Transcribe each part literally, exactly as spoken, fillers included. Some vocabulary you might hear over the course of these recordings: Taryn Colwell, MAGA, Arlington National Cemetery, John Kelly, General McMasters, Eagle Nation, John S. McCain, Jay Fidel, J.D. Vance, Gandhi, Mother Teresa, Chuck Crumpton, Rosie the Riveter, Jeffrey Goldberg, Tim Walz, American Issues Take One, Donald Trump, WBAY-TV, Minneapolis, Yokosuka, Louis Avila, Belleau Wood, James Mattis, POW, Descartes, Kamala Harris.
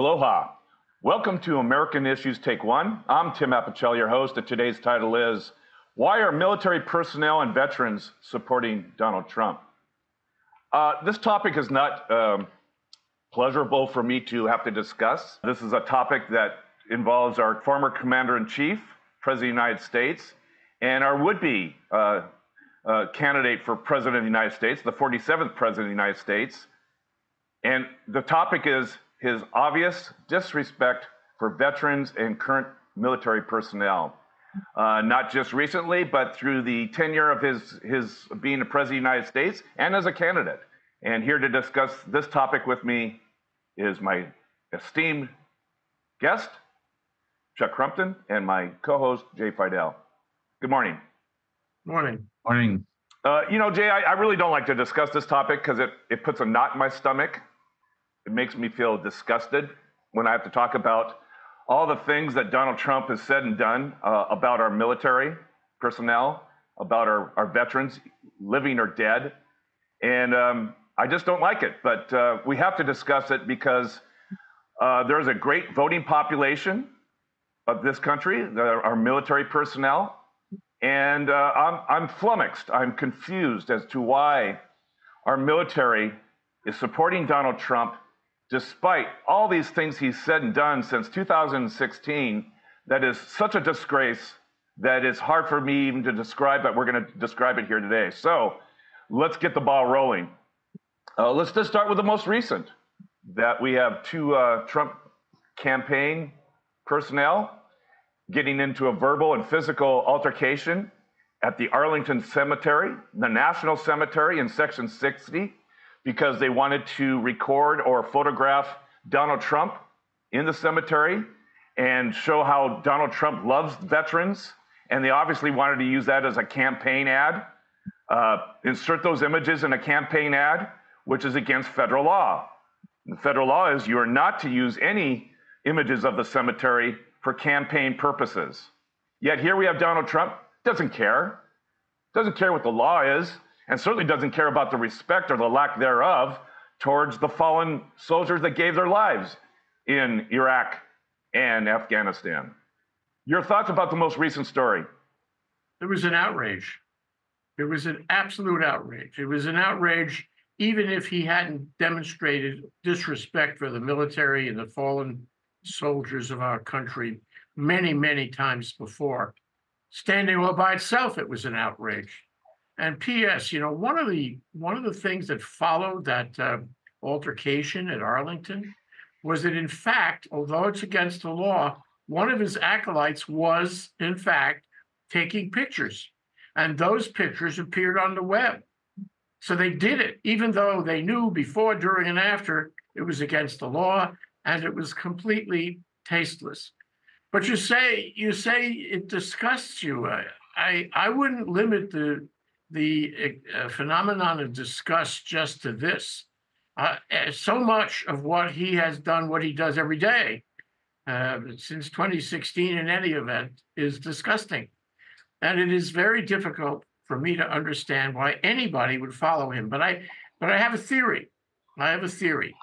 Aloha. Welcome to American Issues Take One. I'm Tim Apicelli, your host, and today's title is, Why Are Military Personnel and Veterans Supporting Donald Trump? Uh, this topic is not um, pleasurable for me to have to discuss. This is a topic that involves our former Commander-in-Chief, President of the United States, and our would-be uh, uh, candidate for President of the United States, the forty-seventh President of the United States. And the topic is his obvious disrespect for veterans and current military personnel. Uh, not just recently, but through the tenure of his, his being the President of the United States and as a candidate. And here to discuss this topic with me is my esteemed guest, Chuck Crumpton, and my co-host, Jay Fidel. Good morning. Morning. Morning. Uh, you know, Jay, I, I really don't like to discuss this topic because it, it puts a knot in my stomach. It makes me feel disgusted when I have to talk about all the things that Donald Trump has said and done uh, about our military personnel, about our, our veterans, living or dead. And um, I just don't like it, but uh, we have to discuss it because uh, there's a great voting population of this country, our, our military personnel. And uh, I'm, I'm flummoxed, I'm confused as to why our military is supporting Donald Trump despite all these things he's said and done since two thousand sixteen, that is such a disgrace that it's hard for me even to describe, but we're gonna describe it here today. So let's get the ball rolling. Uh, let's just start with the most recent, that we have two uh, Trump campaign personnel getting into a verbal and physical altercation at the Arlington Cemetery, the National Cemetery in Section sixty, because they wanted to record or photograph Donald Trump in the cemetery and show how Donald Trump loves veterans. And they obviously wanted to use that as a campaign ad, uh, insert those images in a campaign ad, which is against federal law. And the federal law is you are not to use any images of the cemetery for campaign purposes. Yet here we have Donald Trump, doesn't care, doesn't care what the law is, and certainly doesn't care about the respect or the lack thereof towards the fallen soldiers that gave their lives in Iraq and Afghanistan. Your thoughts about the most recent story? It was an outrage. It was an absolute outrage. It was an outrage, even if he hadn't demonstrated disrespect for the military and the fallen soldiers of our country many, many times before. Standing all by itself, it was an outrage. And P S, you know, one of the one of the things that followed that uh, altercation at Arlington was that, in fact, although it's against the law, one of his acolytes was, in fact, taking pictures. And those pictures appeared on the web. So they did it, even though they knew before, during, and after it was against the law, and it was completely tasteless. But you say, you say it disgusts you. I, I, I wouldn't limit the the uh, phenomenon of disgust just to this. Uh, so much of what he has done, what he does every day, uh, since twenty sixteen in any event, is disgusting. And it is very difficult for me to understand why anybody would follow him. But I, but I have a theory. I have a theory.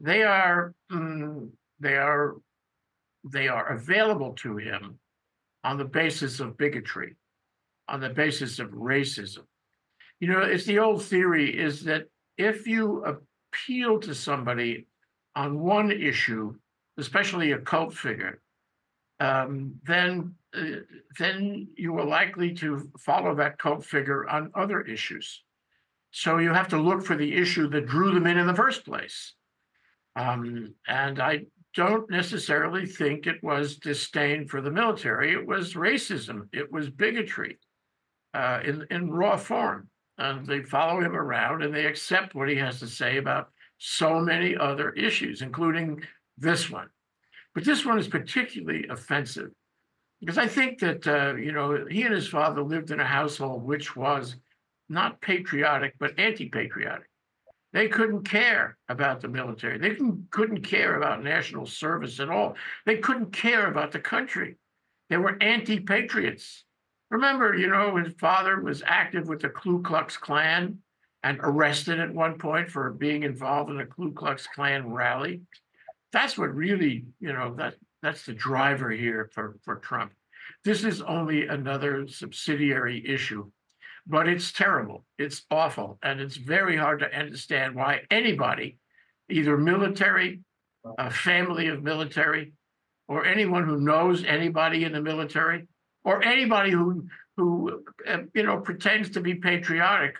They are, mm, they are, they are available to him on the basis of bigotry, on the basis of racism. You know, it's the old theory is that if you appeal to somebody on one issue, especially a cult figure, um, then, uh, then you are likely to follow that cult figure on other issues. So you have to look for the issue that drew them in in the first place. Um, and I don't necessarily think it was disdain for the military. It was racism. It was bigotry. Uh, in, in raw form, and they follow him around and they accept what he has to say about so many other issues, including this one. But this one is particularly offensive because I think that, uh, you know, he and his father lived in a household which was not patriotic, but anti-patriotic. They couldn't care about the military. They couldn't, couldn't care about national service at all. They couldn't care about the country. They were anti-patriots. Remember, you know, his father was active with the Ku Klux Klan and arrested at one point for being involved in a Ku Klux Klan rally. That's what really, you know, that that's the driver here for, for Trump. This is only another subsidiary issue, but it's terrible. It's awful. And it's very hard to understand why anybody, either military, a family of military, or anyone who knows anybody in the military, or anybody who, who uh, you know, pretends to be patriotic,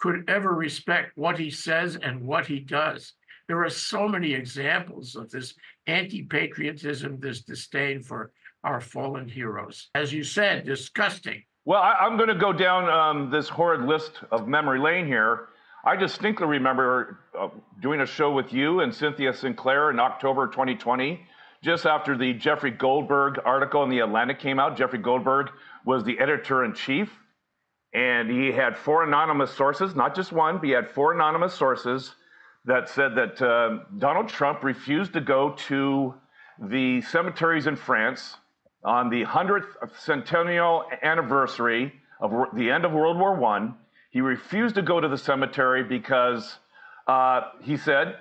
could ever respect what he says and what he does. There are so many examples of this anti-patriotism, this disdain for our fallen heroes. As you said, disgusting. Well, I, I'm going to go down um, this horrid list of memory lane here. I distinctly remember uh, doing a show with you and Cynthia Sinclair in October twenty twenty, just after the Jeffrey Goldberg article in The Atlantic came out. Jeffrey Goldberg was the editor-in-chief, and he had four anonymous sources, not just one, but he had four anonymous sources that said that uh, Donald Trump refused to go to the cemeteries in France on the hundredth centennial anniversary of the end of World War One. He refused to go to the cemetery because uh, he said,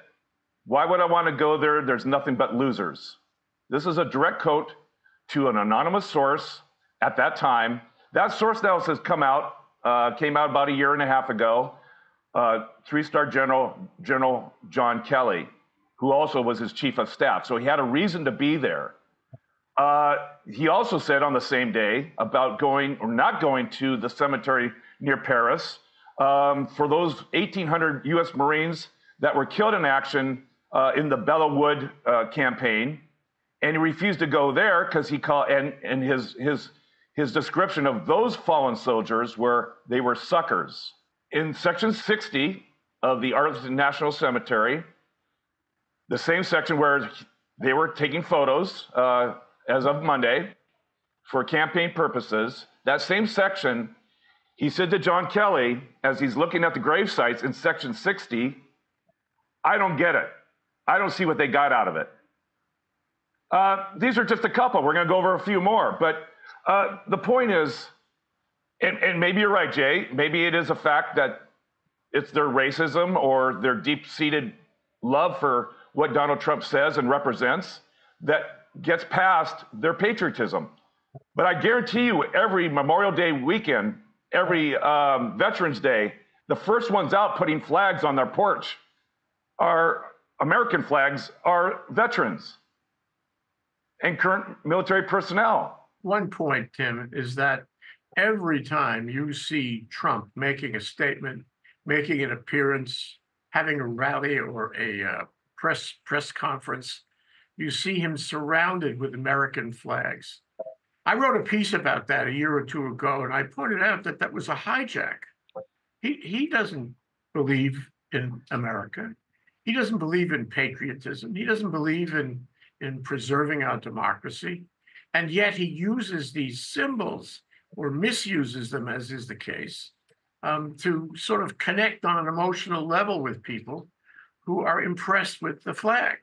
why would I want to go there? There's nothing but losers. This is a direct quote to an anonymous source at that time. That source now has come out, uh, came out about a year and a half ago, uh, three-star general, General John Kelly, who also was his chief of staff. So he had a reason to be there. Uh, he also said on the same day about going or not going to the cemetery near Paris um, for those eighteen hundred U S Marines that were killed in action uh, in the Belleau Wood uh, campaign. And he refused to go there because he called, and, and his, his, his description of those fallen soldiers were they were suckers. In section sixty of the Arlington National Cemetery, the same section where they were taking photos uh, as of Monday for campaign purposes, that same section, he said to John Kelly, as he's looking at the grave sites in section sixty, I don't get it. I don't see what they got out of it. Uh, these are just a couple. We're going to go over a few more. But uh, the point is, and, and maybe you're right, Jay, maybe it is a fact that it's their racism or their deep-seated love for what Donald Trump says and represents that gets past their patriotism. But I guarantee you, every Memorial Day weekend, every um, Veterans Day, the first ones out putting flags on their porch are American flags, are veterans and current military personnel. One point, Tim, is that every time you see Trump making a statement, making an appearance, having a rally or a uh, press press conference, you see him surrounded with American flags. I wrote a piece about that a year or two ago, and I pointed out that that was a hijack. He, he doesn't believe in America. He doesn't believe in patriotism. He doesn't believe in, in preserving our democracy. And yet he uses these symbols or misuses them, as is the case, um, to sort of connect on an emotional level with people who are impressed with the flag.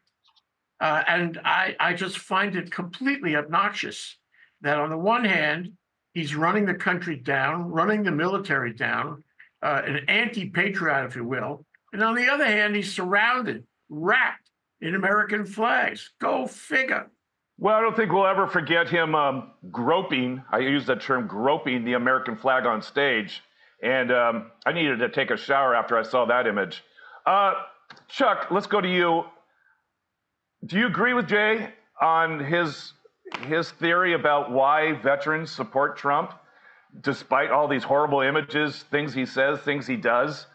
Uh, and I, I just find it completely obnoxious that on the one hand, he's running the country down, running the military down, uh, an anti-patriot, if you will. And on the other hand, he's surrounded, wrapped in American flags. Go figure. Well, I don't think we'll ever forget him um, groping, I use that term, groping the American flag on stage. And um, I needed to take a shower after I saw that image. Uh, Chuck, let's go to you. Do you agree with Jay on his his theory about why veterans support Trump, despite all these horrible images, things he says, things he does?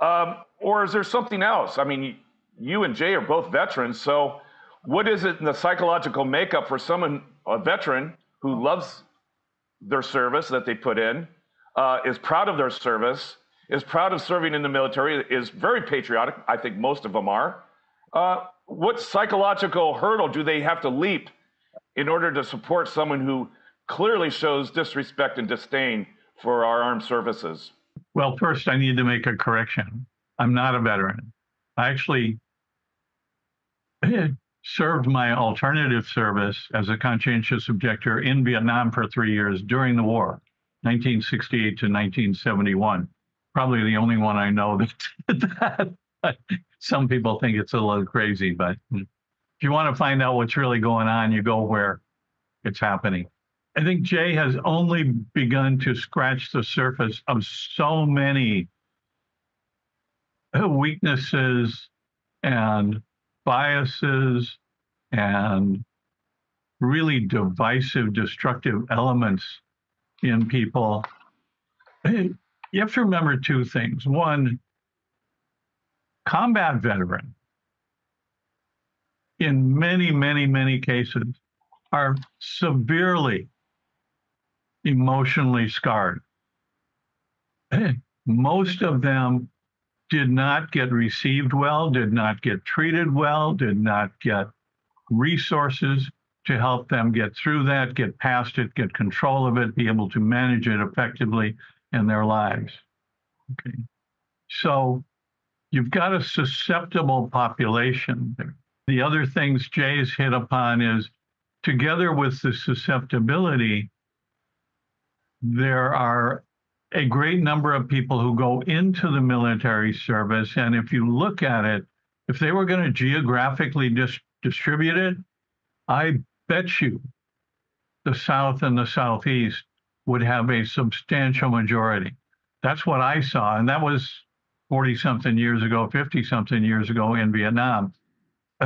Um, or is there something else? I mean, you and Jay are both veterans, so what is it in the psychological makeup for someone, a veteran, who loves their service that they put in, uh, is proud of their service, is proud of serving in the military, is very patriotic, I think most of them are. Uh, what psychological hurdle do they have to leap in order to support someone who clearly shows disrespect and disdain for our armed services? Well, first, I need to make a correction. I'm not a veteran. I actually served my alternative service as a conscientious objector in Vietnam for three years during the war, nineteen sixty-eight to nineteen seventy-one. Probably the only one I know that did that. Some people think it's a little crazy, but If you want to find out what's really going on, you go where it's happening. I think Jay has only begun to scratch the surface of so many weaknesses and biases and really divisive, destructive elements in people. You have to remember two things. One, combat veterans, in many, many, many cases, are severely emotionally scarred. Most of them did not get received well, did not get treated well, did not get resources to help them get through that, get past it, get control of it, be able to manage it effectively in their lives. Okay. So you've got a susceptible population there. The other things Jay's hit upon is, together with the susceptibility, there are a great number of people who go into the military service. And if you look at it, if they were going to geographically dis distribute it, I bet you the South and the Southeast would have a substantial majority. That's what I saw. And that was forty-something years ago, fifty-something years ago in Vietnam.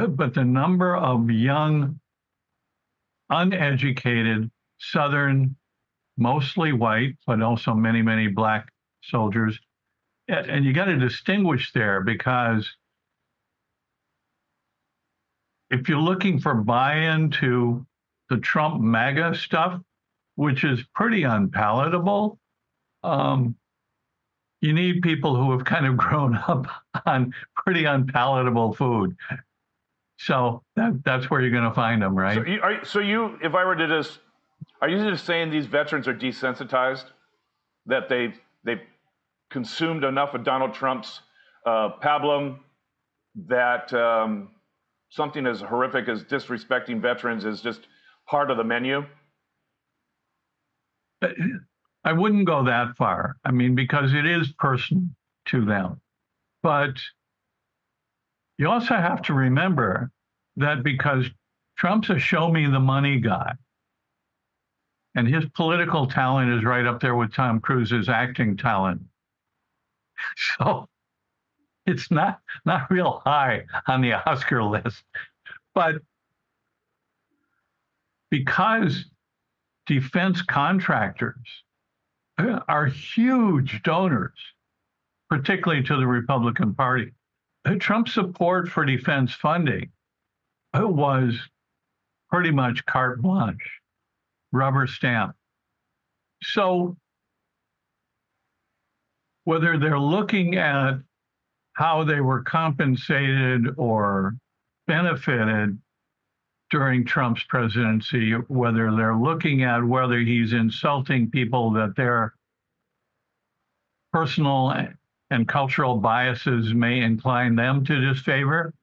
But the number of young, uneducated, Southern, mostly white, but also many, many Black soldiers. And you got to distinguish there, because if you're looking for buy-in to the Trump MAGA stuff, which is pretty unpalatable, um, you need people who have kind of grown up on pretty unpalatable food. So that, that's where you're going to find them, right? So you, are, so you, if I were to just, are you just saying these veterans are desensitized, that they've, they've consumed enough of Donald Trump's uh, pablum that um, something as horrific as disrespecting veterans is just part of the menu? I wouldn't go that far. I mean, because it is personal to them. But you also have to remember that because Trump's a show me the money guy, and his political talent is right up there with Tom Cruise's acting talent. So it's not, not real high on the Oscar list. But because defense contractors are huge donors, particularly to the Republican Party, Trump's support for defense funding was pretty much carte blanche, rubber stamp. So whether they're looking at how they were compensated or benefited during Trump's presidency, whether they're looking at whether he's insulting people that their personal and cultural biases may incline them to disfavor,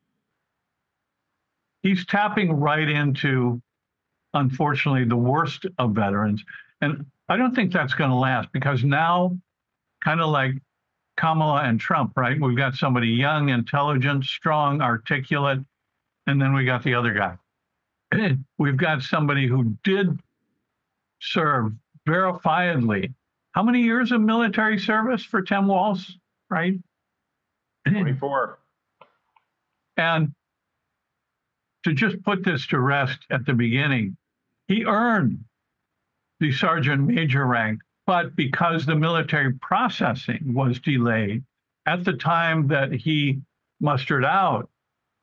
he's tapping right into, unfortunately, the worst of veterans. And I don't think that's going to last, because now, kind of like Kamala and Trump, right? We've got somebody young, intelligent, strong, articulate, and then we got the other guy. We've got somebody who did serve verifiably. How many years of military service for Tim Walz? Right? twenty-four. And to just put this to rest at the beginning, he earned the sergeant major rank, but because the military processing was delayed, at the time that he mustered out,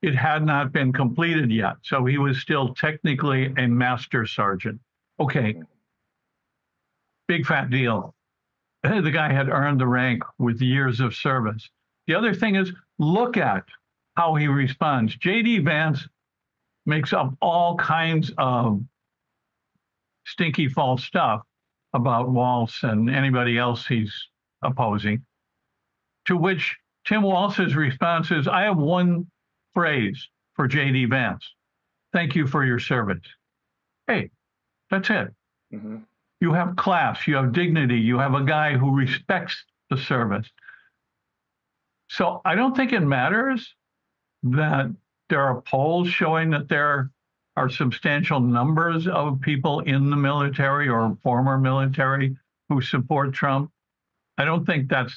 it had not been completed yet. So he was still technically a master sergeant. Okay, big fat deal. The guy had earned the rank with years of service. The other thing is, look at how he responds. J D Vance makes up all kinds of stinky false stuff about Walz and anybody else he's opposing, to which Tim Walz's response is, I have one phrase for J D Vance: thank you for your service. Hey, that's it. Mm-hmm. You have class, you have dignity, you have a guy who respects the service. So I don't think it matters that There are polls showing that there are substantial numbers of people in the military or former military who support Trump. I don't think that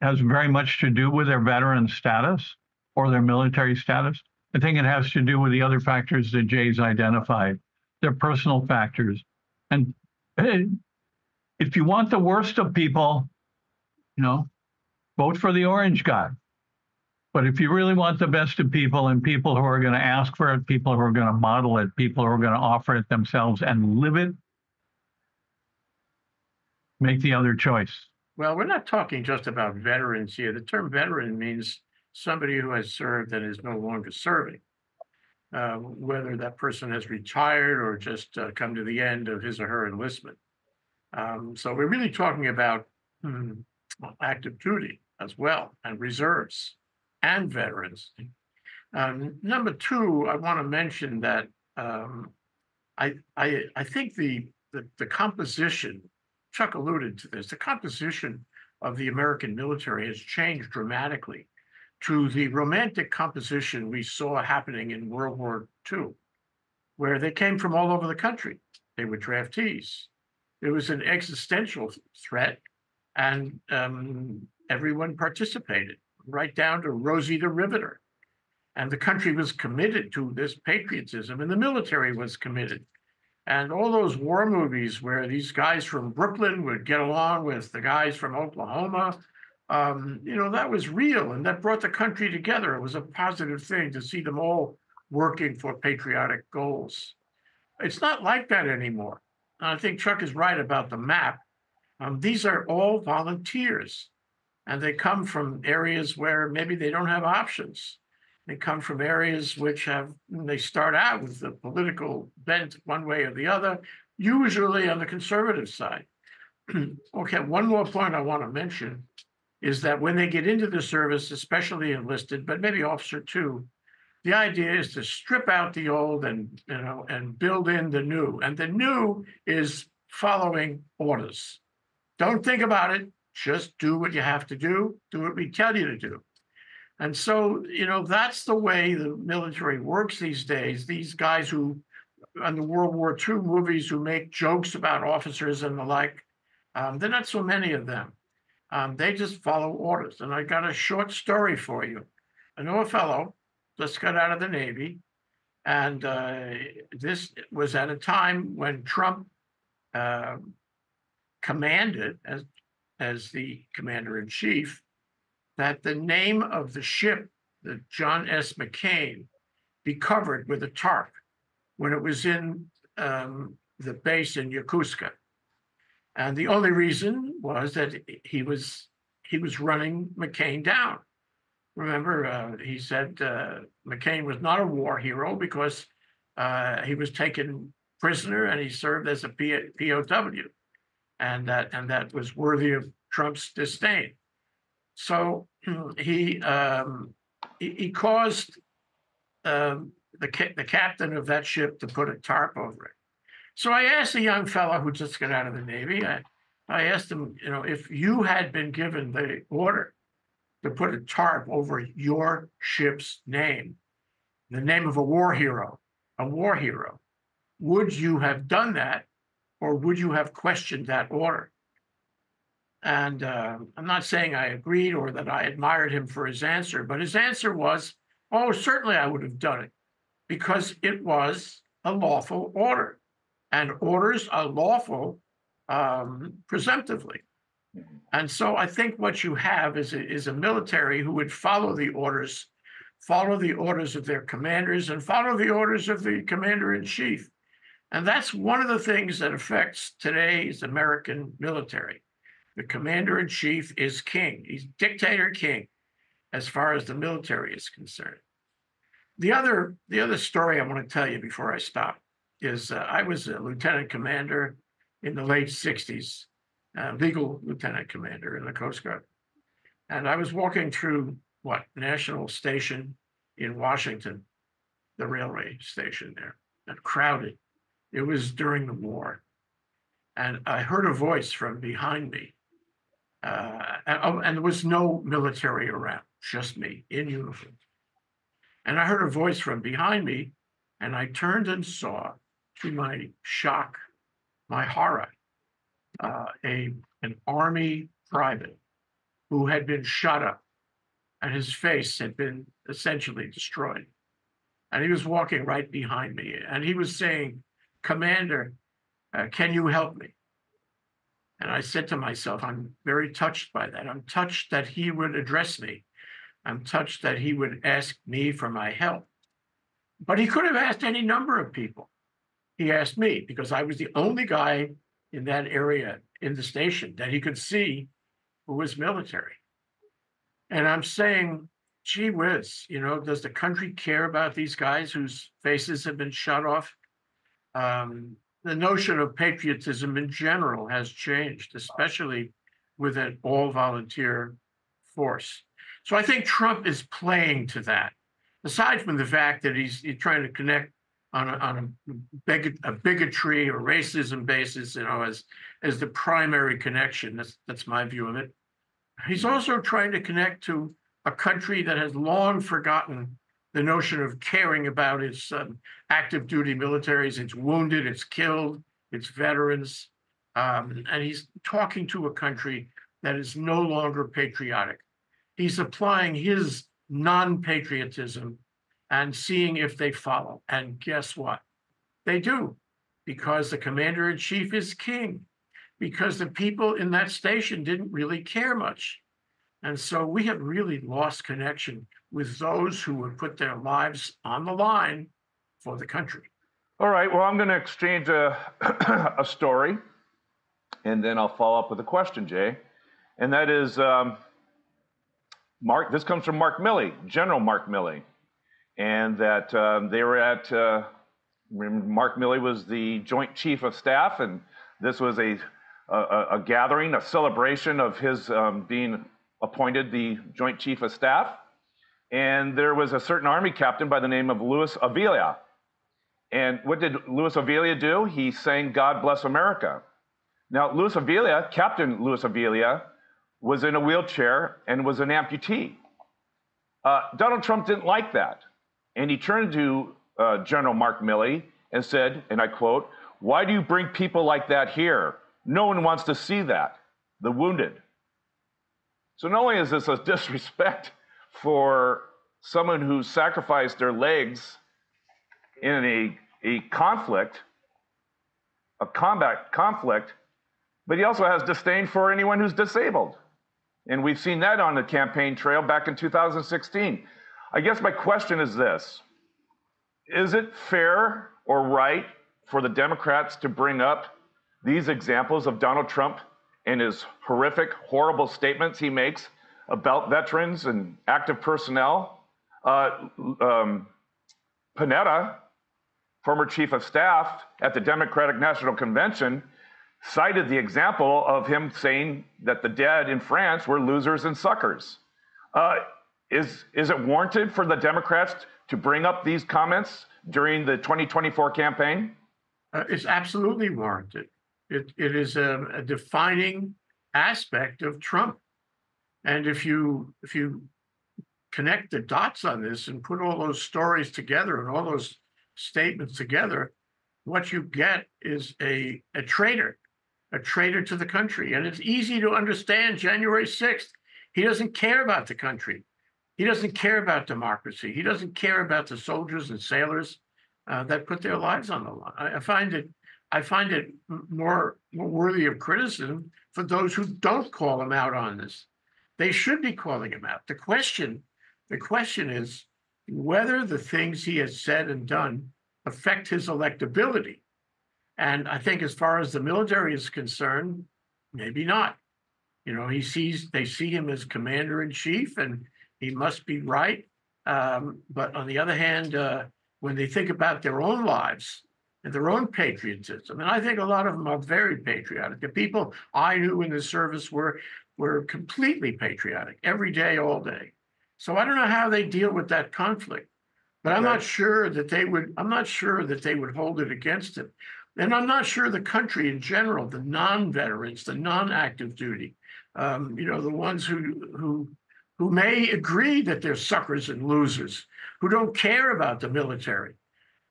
has very much to do with their veteran status or their military status. I think it has to do with the other factors that Jay's identified, their personal factors. And if you want the worst of people, you know, vote for the orange guy. But if you really want the best of people and people who are going to ask for it, people who are going to model it, people who are going to offer it themselves and live it, make the other choice. Well, we're not talking just about veterans here. The term veteran means somebody who has served and is no longer serving, uh, whether that person has retired or just uh, come to the end of his or her enlistment. Um, so we're really talking about hmm, active duty as well, and reserves and veterans. Um, number two, I want to mention that um, I, I I think the, the the composition, Chuck alluded to this, the composition of the American military has changed dramatically to the romantic composition we saw happening in World War Two, where they came from all over the country. They were draftees. There was an existential threat, and um, everyone participated, right down to Rosie the Riveter. And the country was committed to this patriotism, and the military was committed. And all those war movies where these guys from Brooklyn would get along with the guys from Oklahoma, Um, you know, that was real, and that brought the country together. It was a positive thing to see them all working for patriotic goals. It's not like that anymore. And I think Chuck is right about the map. Um, these are all volunteers, and they come from areas where maybe they don't have options. They come from areas which have, they start out with the political bent one way or the other, usually on the conservative side. Okay, one more point I want to mention is that when they get into the service, especially enlisted, but maybe officer too, the idea is to strip out the old and, you know, and build in the new. And the new is following orders. Don't think about it, just do what you have to do, do what we tell you to do. And so, you know, that's the way the military works these days. These guys who, on the World War Two movies, who make jokes about officers and the like, um, there are not so many of them. Um, they just follow orders. And I got a short story for you. I know a fellow just got out of the Navy, and uh, this was at a time when Trump uh, commanded, as, as the commander-in-chief, that the name of the ship, the John S. McCain, be covered with a tarp when it was in um, the base in Yokosuka. And the only reason was that he was he was running McCain down. Remember, uh, he said uh, McCain was not a war hero because uh, he was taken prisoner and he served as a P O W, and that and that was worthy of Trump's disdain. So he um, he, he caused um, the ca- the captain of that ship to put a tarp over it. So I asked a young fellow who just got out of the Navy, I, I asked him, you know, if you had been given the order to put a tarp over your ship's name, the name of a war hero, a war hero, would you have done that, or would you have questioned that order? And uh, I'm not saying I agreed or that I admired him for his answer, but his answer was, oh, certainly I would have done it, because it was a lawful order. And orders are lawful um, presumptively. And so I think what you have is a, is a military who would follow the orders, follow the orders of their commanders, and follow the orders of the commander-in-chief. And that's one of the things that affects today's American military. The commander-in-chief is king. He's dictator king as far as the military is concerned. The other, the other story I want to tell you before I stop is uh, I was a lieutenant commander in the late sixties, uh, legal lieutenant commander in the Coast Guard. And I was walking through, what, National Station in Washington, the railway station there, and crowded. It was during the war. And I heard a voice from behind me. Uh, and, and there was no military around, just me in uniform. And I heard a voice from behind me, and I turned and saw, to my shock, my horror, uh, a an army private who had been shot up, and his face had been essentially destroyed. And he was walking right behind me, and he was saying, "Commander, uh, can you help me?" And I said to myself, I'm very touched by that. I'm touched that he would address me. I'm touched that he would ask me for my help. But he could have asked any number of people. He asked me because I was the only guy in that area in the station that he could see who was military. And I'm saying, gee whiz, you know, does the country care about these guys whose faces have been shut off? Um, the notion of patriotism in general has changed, especially with an all-volunteer force. So I think Trump is playing to that, aside from the fact that he's, he's trying to connect on a, on a, bigot, a bigotry or racism basis, you know, as, as the primary connection. That's, that's my view of it. He's also trying to connect to a country that has long forgotten the notion of caring about its um, active duty militaries, its wounded, its killed, its veterans. Um, and he's talking to a country that is no longer patriotic. He's applying his non-patriotism and seeing if they follow. And guess what? They do, because the commander-in-chief is king, because the people in that station didn't really care much. And so we have really lost connection with those who would put their lives on the line for the country. All right, well, I'm going to exchange a, a story, and then I'll follow up with a question, Jay. And that is, um, Mark, this comes from Mark Milley, General Mark Milley, and that um, they were at, uh, Mark Milley was the Joint Chief of Staff, and this was a, a, a gathering, a celebration of his um, being appointed the Joint Chief of Staff. And there was a certain army captain by the name of Louis Avila. And what did Louis Avila do? He sang "God Bless America." Now, Louis Avila, Captain Louis Avila, was in a wheelchair and was an amputee. Uh, Donald Trump didn't like that. And he turned to uh, General Mark Milley and said, and I quote, "Why do you bring people like that here? No one wants to see that, the wounded." So not only is this a disrespect for someone who sacrificed their legs in a, a conflict, a combat conflict, but he also has disdain for anyone who's disabled. And we've seen that on the campaign trail back in two thousand sixteen. I guess my question is this: is it fair or right for the Democrats to bring up these examples of Donald Trump and his horrific, horrible statements he makes about veterans and active personnel? Uh, um, Panetta, former chief of staff at the Democratic National Convention, cited the example of him saying that the dead in France were losers and suckers. Uh, is, is it warranted for the Democrats to bring up these comments during the twenty twenty-four campaign? Uh, it's absolutely warranted. It, it is a, a defining aspect of Trump. And if you, if you connect the dots on this and put all those stories together and all those statements together, what you get is a, a traitor. a traitor to the country. And it's easy to understand January sixth. He doesn't care about the country. He doesn't care about democracy. He doesn't care about the soldiers and sailors uh, that put their lives on the line. I, I find it, I find it more, more worthy of criticism for those who don't call him out on this. They should be calling him out. The question, the question is whether the things he has said and done affect his electability. And I think as far as the military is concerned, maybe not. You know, he sees, they see him as commander-in-chief, and he must be right. Um, but on the other hand, uh, when they think about their own lives and their own patriotism, and I think a lot of them are very patriotic. The people I knew in the service were, were completely patriotic, every day, all day. So I don't know how they deal with that conflict. But I'm not sure that they would, I'm not sure that they would hold it against him. And I'm not sure the country in general, the non-veterans, the non-active duty, um, you know, the ones who, who, who may agree that they're suckers and losers, who don't care about the military.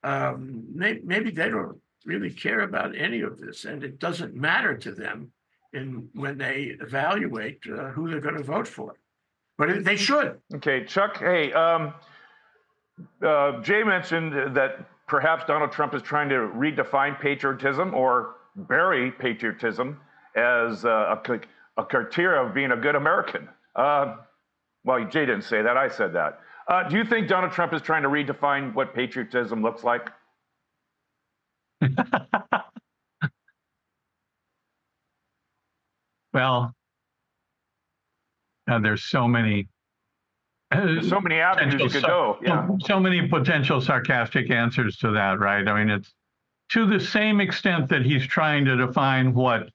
Um, may, maybe they don't really care about any of this, and it doesn't matter to them in when they evaluate uh, who they're going to vote for. But they should. Okay, Chuck, hey, um, uh, Jay mentioned that perhaps Donald Trump is trying to redefine patriotism or bury patriotism as uh, a, a criteria of being a good American. Uh, well, Jay didn't say that. I said that. Uh, do you think Donald Trump is trying to redefine what patriotism looks like? Well, uh, there's so many, uh, there's so many avenues you could go. Yeah. So many potential sarcastic answers to that, right? I mean, it's to the same extent that he's trying to define what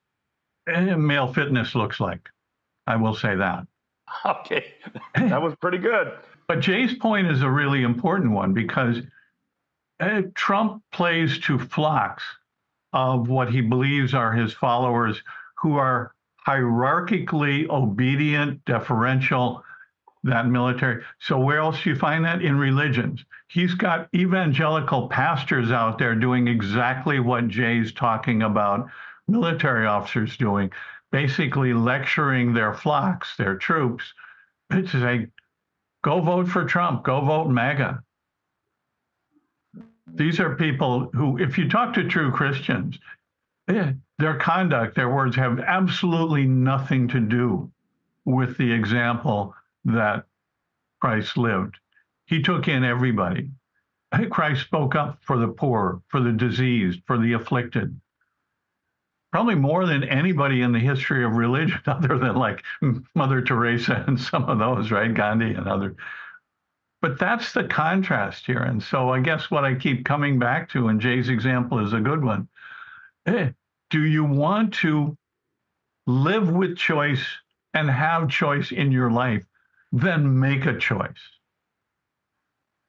male fitness looks like. I will say that. Okay, that was pretty good. But Jay's point is a really important one, because uh, Trump plays to flocks of what he believes are his followers, who are hierarchically obedient, deferential, that military. So where else do you find that? In religions. He's got evangelical pastors out there doing exactly what Jay's talking about military officers doing, basically lecturing their flocks, their troops, to say, go vote for Trump, go vote MAGA. These are people who, if you talk to true Christians, their conduct, their words have absolutely nothing to do with the example that Christ lived. He took in everybody. Christ spoke up for the poor, for the diseased, for the afflicted. Probably more than anybody in the history of religion, other than like Mother Teresa and some of those, right? Gandhi and others. But that's the contrast here. And so I guess what I keep coming back to, and Jay's example is a good one, do you want to live with choice and have choice in your life? Then make a choice.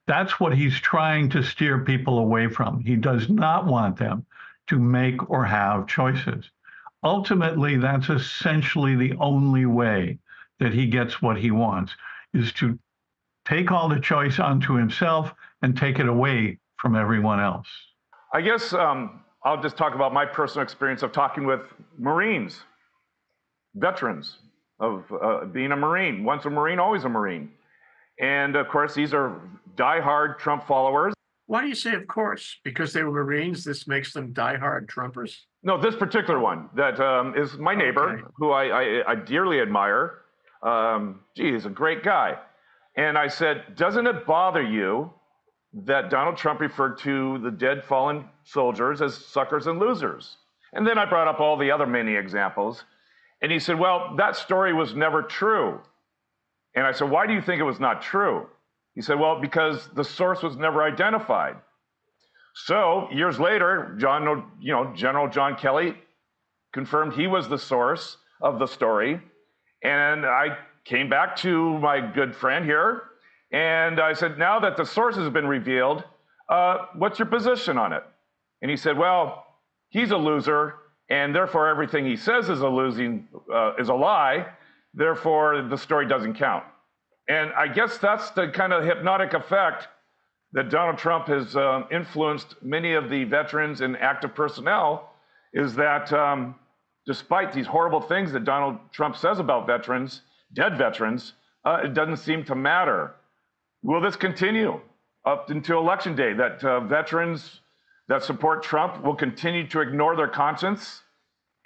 That's what he's trying to steer people away from. He does not want them to make or have choices. Ultimately, that's essentially the only way that he gets what he wants, is to take all the choice onto himself and take it away from everyone else. I guess um, I'll just talk about my personal experience of talking with Marines, veterans, of uh, being a Marine. Once a Marine, always a Marine. And of course, these are diehard Trump followers. Why do you say, of course? Because they were Marines, this makes them diehard Trumpers? No, this particular one that um, is my neighbor, okay, who I, I, I dearly admire. Um, gee, he's a great guy. And I said, doesn't it bother you that Donald Trump referred to the dead fallen soldiers as suckers and losers? And then I brought up all the other many examples. And he said, well, that story was never true. And I said, why do you think it was not true? He said, well, because the source was never identified. So years later, John, you know, General John Kelly confirmed he was the source of the story. And I came back to my good friend here, and I said, now that the source has been revealed, uh, what's your position on it? And he said, well, he's a loser, and therefore everything he says is a losing, uh, is a lie. Therefore, the story doesn't count. And I guess that's the kind of hypnotic effect that Donald Trump has um, influenced many of the veterans and active personnel, is that um, despite these horrible things that Donald Trump says about veterans, dead veterans, uh, it doesn't seem to matter. Will this continue up until Election Day, that uh, veterans that support Trump will continue to ignore their conscience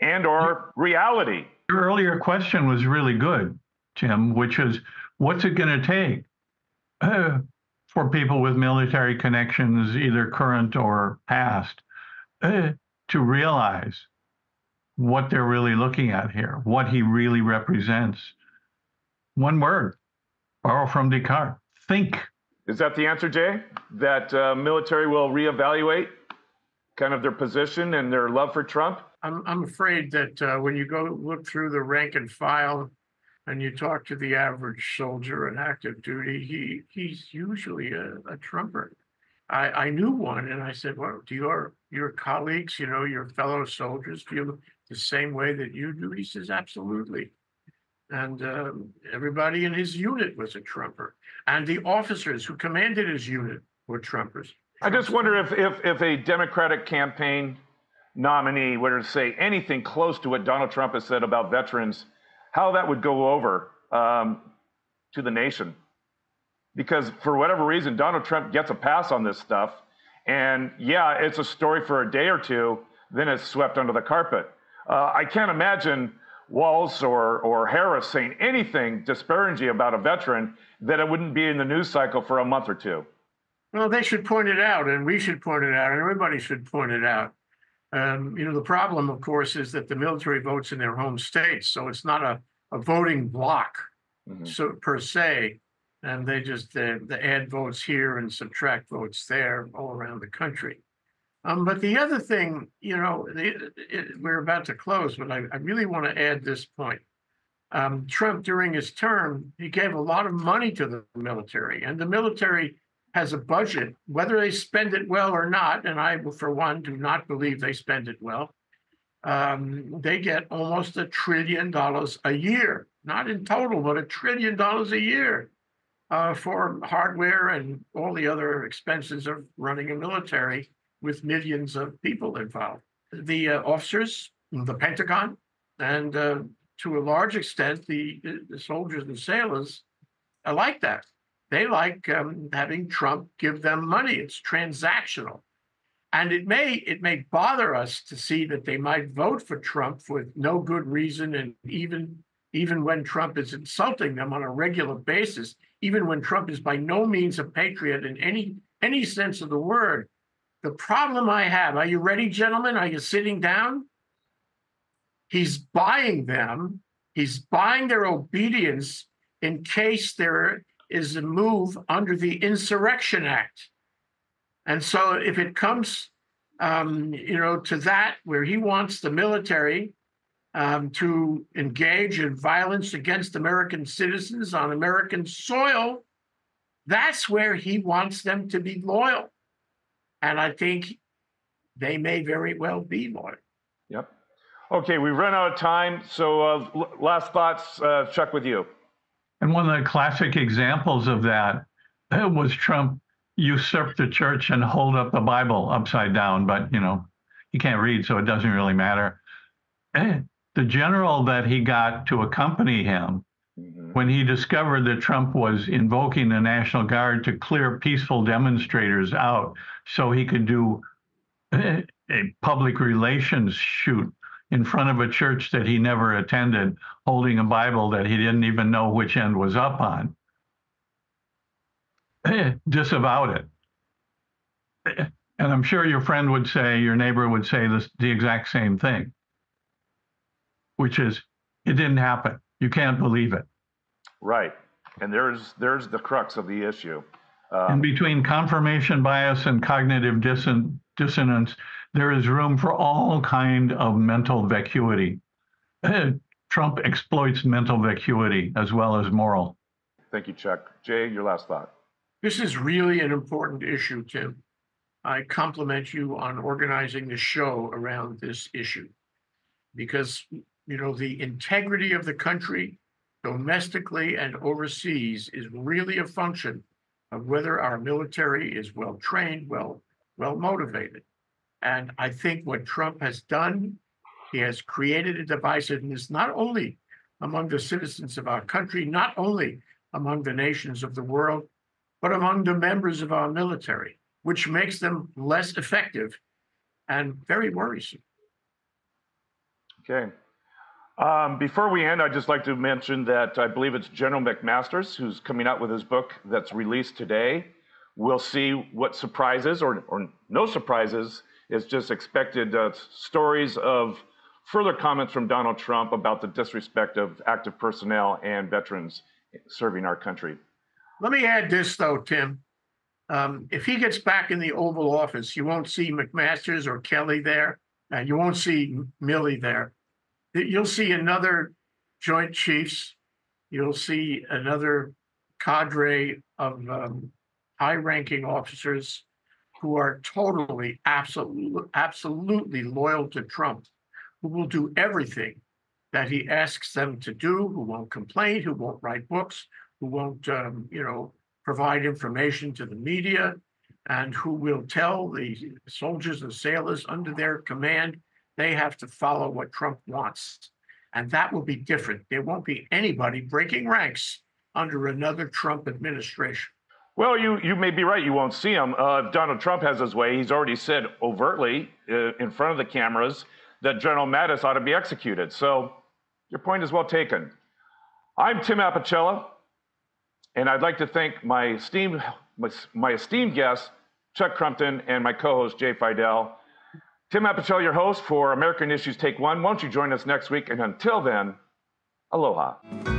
and or reality? Your earlier question was really good, Tim, which is, what's it going to take uh, for people with military connections, either current or past, uh, to realize what they're really looking at here, what he really represents? One word, borrow from Descartes, think. Is that the answer, Jay? That uh, military will reevaluate kind of their position and their love for Trump? I'm, I'm afraid that uh, when you go look through the rank and file, and you talk to the average soldier in active duty, he he's usually a, a Trumper. I, I knew one, and I said, well, do your your colleagues, you know, your fellow soldiers feel the same way that you do? He says, absolutely. And um, everybody in his unit was a Trumper. And the officers who commanded his unit were Trumpers. I just wonder if, if, if a Democratic campaign nominee were to say anything close to what Donald Trump has said about veterans, how that would go over um, to the nation. Because for whatever reason, Donald Trump gets a pass on this stuff. And yeah, it's a story for a day or two, then it's swept under the carpet. Uh, I can't imagine Walz or, or Harris saying anything disparaging about a veteran that it wouldn't be in the news cycle for a month or two. Well, they should point it out, and we should point it out, and everybody should point it out. Um, you know, the problem, of course, is that the military votes in their home states, so it's not a, a voting block mm-hmm. so, per se, and they just uh, they add votes here and subtract votes there all around the country. Um, but the other thing, you know, it, it, we're about to close, but I, I really want to add this point. Um, Trump, during his term, he gave a lot of money to the military, and the military has a budget, whether they spend it well or not, and I, for one, do not believe they spend it well, um, they get almost a trillion dollars a year, not in total, but a trillion dollars a year uh, for hardware and all the other expenses of running a military with millions of people involved. The uh, officers, the Pentagon, and uh, to a large extent, the, the soldiers and sailors are like that. They like um, having Trump give them money. It's transactional. And it may, it may bother us to see that they might vote for Trump for no good reason, and even, even when Trump is insulting them on a regular basis, even when Trump is by no means a patriot in any, any sense of the word. The problem I have, are you ready, gentlemen? Are you sitting down? He's buying them. He's buying their obedience in case they're... is a move under the Insurrection Act. And so if it comes um, you know, to that, where he wants the military um, to engage in violence against American citizens on American soil, that's where he wants them to be loyal. And I think they may very well be loyal. Yep. Okay, we've run out of time. So uh, last thoughts, uh, Chuck, with you. And one of the classic examples of that was Trump usurped the church and hold up the Bible upside down, but, you know, he can't read, so it doesn't really matter. And the general that he got to accompany him, mm-hmm. when he discovered that Trump was invoking the National Guard to clear peaceful demonstrators out so he could do a public relations shoot in front of a church that he never attended, holding a Bible that he didn't even know which end was up on, disavowed it. And I'm sure your friend would say, your neighbor would say this, the exact same thing, which is, it didn't happen. You can't believe it. Right. And there's, there's the crux of the issue. Um, and between confirmation bias and cognitive disson- dissonance, there is room for all kind of mental vacuity. Trump exploits mental vacuity as well as moral. Thank you, Chuck. Jay, your last thought. This is really an important issue, Tim. I compliment you on organizing the show around this issue because, you know, the integrity of the country domestically and overseas is really a function of whether our military is well-trained, well, well-motivated. And I think what Trump has done, he has created a divisiveness not only among the citizens of our country, not only among the nations of the world, but among the members of our military, which makes them less effective and very worrisome. Okay. Um, before we end, I'd just like to mention that I believe it's General McMasters who's coming out with his book that's released today. We'll see what surprises or, or no surprises. It's just expected uh, stories of further comments from Donald Trump about the disrespect of active personnel and veterans serving our country. Let me add this, though, Tim. Um, if he gets back in the Oval Office, you won't see McMasters or Kelly there, and you won't see Milley there. You'll see another Joint Chiefs. You'll see another cadre of um, high-ranking officers who are totally, absolutely, absolutely loyal to Trump, who will do everything that he asks them to do, who won't complain, who won't write books, who won't, um, you know, provide information to the media, and who will tell the soldiers and sailors under their command they have to follow what Trump wants. And that will be different. There won't be anybody breaking ranks under another Trump administration. Well, you, you may be right. You won't see him. Uh, if Donald Trump has his way, he's already said overtly uh, in front of the cameras that General Mattis ought to be executed. So your point is well taken. I'm Tim Apicelli, and I'd like to thank my esteemed, my, my esteemed guest, Chuck Crumpton, and my co-host, Jay Fidel. Tim Apicelli, your host for American Issues Take One. Won't you join us next week? And until then, aloha.